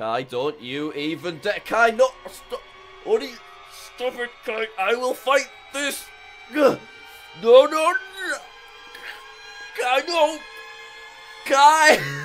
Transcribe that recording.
Kai, don't you even dare. Kai, no. Stop. Only stop it, Kai. I will fight this. No, no. Kai, no. Kai.